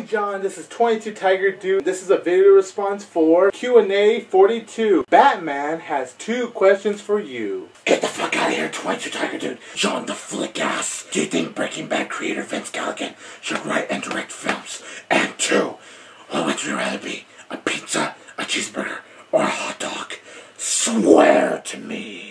Hey John, this is 22tigerdude. This is a video response for Q&A 42. Batman has two questions for you. Get the fuck out of here, 22tigerdude. John the Flick ass. Do you think Breaking Bad creator Vince Galligan should write and direct films? And two, what would you rather be? A pizza, a cheeseburger, or a hot dog? Swear to me.